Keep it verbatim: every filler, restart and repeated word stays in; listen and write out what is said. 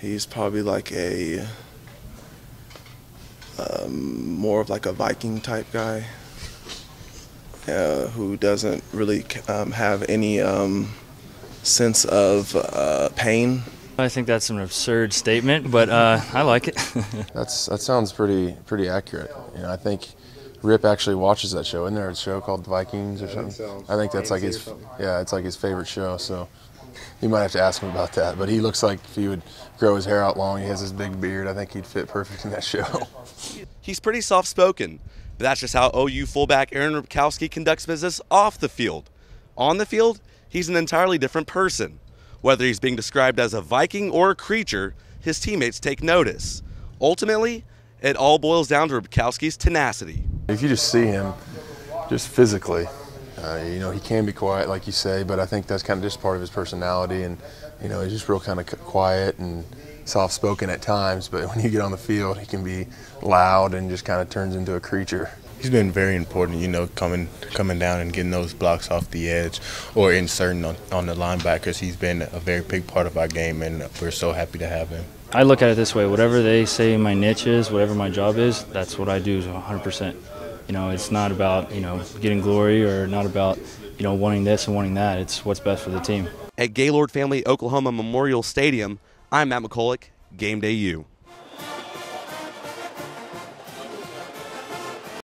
He's probably like a um, more of like a Viking type guy uh, who doesn't really um, have any um, sense of uh, pain. I think that's an absurd statement, but uh, I like it. that's that sounds pretty pretty accurate. You know, I think Rip actually watches that show. Isn't there a show called The Vikings or yeah, something? I think, so. I think that's like his yeah, it's like his favorite show. So. You might have to ask him about that, but he looks like if he would grow his hair out long, he has this big beard, I think he'd fit perfect in that show. He's pretty soft-spoken, but that's just how O U fullback Aaron Ripkowski conducts business off the field. On the field, he's an entirely different person. Whether he's being described as a Viking or a creature, his teammates take notice. Ultimately, it all boils down to Ripkowski's tenacity. If you just see him, just physically, Uh, you know, he can be quiet, like you say, but I think that's kind of just part of his personality. And, you know, he's just real kind of quiet and soft-spoken at times, but when you get on the field, he can be loud and just kind of turns into a creature. He's been very important, you know, coming coming down and getting those blocks off the edge or inserting on, on the linebackers. He's been a very big part of our game, and we're so happy to have him. I look at it this way. Whatever they say my niche is, whatever my job is, that's what I do is one hundred percent. You know, it's not about, you know, getting glory or not about, you know, wanting this and wanting that. It's what's best for the team. At Gaylord Family Oklahoma Memorial Stadium, I'm Matt McCulloch, GamedayU.